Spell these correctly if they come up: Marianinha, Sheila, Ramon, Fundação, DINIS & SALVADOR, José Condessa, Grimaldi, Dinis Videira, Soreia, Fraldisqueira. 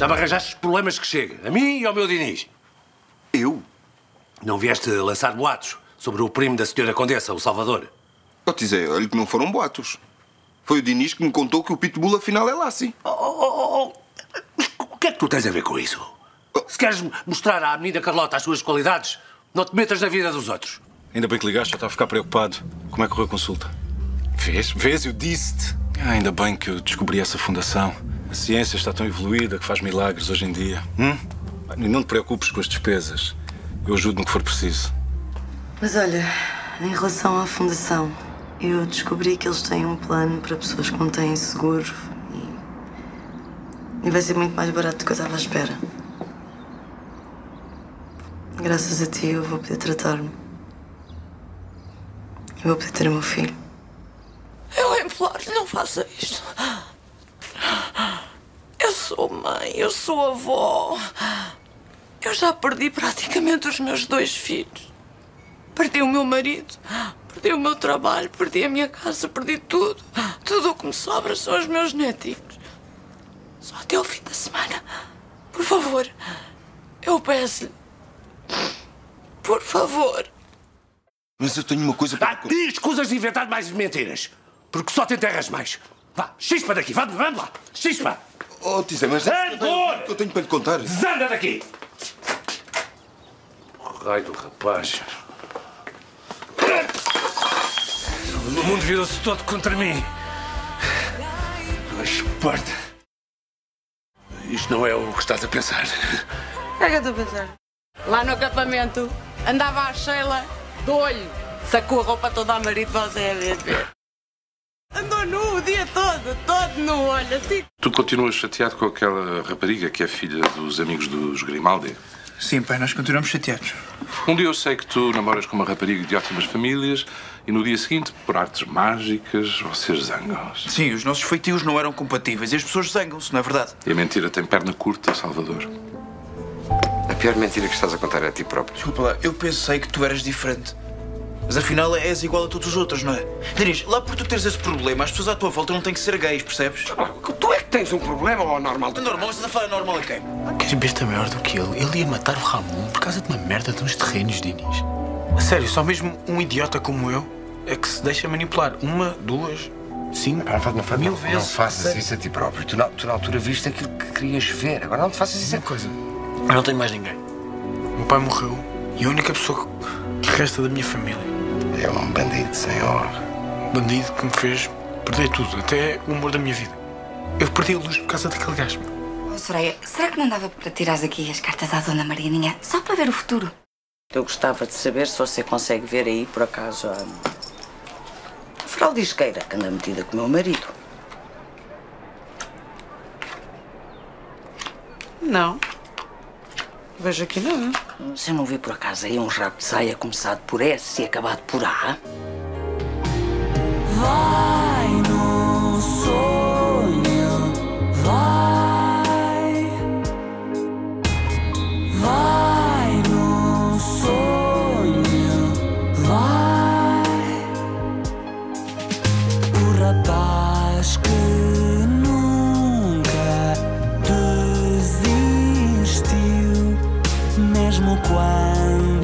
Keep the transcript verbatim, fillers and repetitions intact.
Já me arranjaste os problemas que chega, a mim e ao meu Dinis. Eu? Não vieste lançar boatos sobre o primo da senhora Condessa, o Salvador? Eu te dizia, olha que não foram boatos. Foi o Dinis que me contou que o Pitbull afinal é lá, sim. Oh, oh, oh. Mas o que é que tu tens a ver com isso? Oh. Se queres mostrar à menina Carlota as suas qualidades, não te metas na vida dos outros. Ainda bem que ligaste, já estava a ficar preocupado. Como é que correu a consulta? Vês? Vês? Eu disse-te. Ah, ainda bem que eu descobri essa fundação. A ciência está tão evoluída que faz milagres hoje em dia. Hum? Não te preocupes com as despesas. Eu ajudo no que for preciso. Mas olha, em relação à fundação, eu descobri que eles têm um plano para pessoas que não têm seguro e... e vai ser muito mais barato do que eu estava à espera. Graças a ti eu vou poder tratar-me. Eu vou poder ter o meu filho. Eu imploro-lhe, não faça isto. Eu sou mãe, eu sou avó. Eu já perdi praticamente os meus dois filhos. Perdi o meu marido, perdi o meu trabalho, perdi a minha casa, perdi tudo. Tudo o que me sobra são os meus netinhos. Só até o fim da semana. Por favor, eu peço-lhe. Por favor. Mas eu tenho uma coisa para... Ah, diz coisas de inventar mais mentiras. Porque só te enterras mais. Vá, xispa daqui, vamos, vamos lá, xispa. Oh, Tizé, mas é o que eu tenho para lhe contar. Zanda daqui. Raio do rapaz. O mundo virou-se todo contra mim. Mas esparta. Isto não é o que estás a pensar. O que é que eu estou a pensar? Lá no acampamento, andava a Sheila do olho. Sacou a roupa toda a marido, você é ver. Andou nu o dia todo, todo nu, olha, assim. Tu continuas chateado com aquela rapariga que é filha dos amigos dos Grimaldi? Sim, pai, nós continuamos chateados. Um dia eu sei que tu namoras com uma rapariga de ótimas famílias e no dia seguinte, por artes mágicas, vocês zangam-se. Sim, os nossos feitios não eram compatíveis e as pessoas zangam-se, não é verdade? E a mentira tem perna curta, Salvador. A pior mentira que estás a contar é a ti próprio. Desculpa lá, eu pensei que tu eras diferente. Mas afinal és igual a todos os outros, não é? Dinis, lá por tu teres esse problema, as pessoas à tua volta não têm que ser gays, percebes? Tu é que tens um problema ou normal? Normal? Estás a falar normal a quem? Queres besta maior do que ele? Ele ia matar o Ramon por causa de uma merda de uns terrenos, Dinis. A sério, só mesmo um idiota como eu é que se deixa manipular uma, duas, cinco, mil vezes. Não faças isso a ti próprio. Tu na altura viste aquilo que querias ver. Agora não te faças isso a coisa. Eu não tenho mais ninguém. Meu pai morreu e a única pessoa que resta da minha família... É um bandido, senhor. Bandido que me fez perder tudo, até o humor da minha vida. Eu perdi a luz por causa daquele gajo. Oh, Soreia, será que não dava para tirares aqui as cartas à dona Marianinha, só para ver o futuro? Eu gostava de saber se você consegue ver aí, por acaso, a... a Fraldisqueira, que anda metida com o meu marido. Não. Vejo aqui nada. Você não vê por acaso aí um rabo de saia começado por S e acabado por A? Vai no sonho, vai. Vai no sonho, vai. O rapaz que... Mesmo quando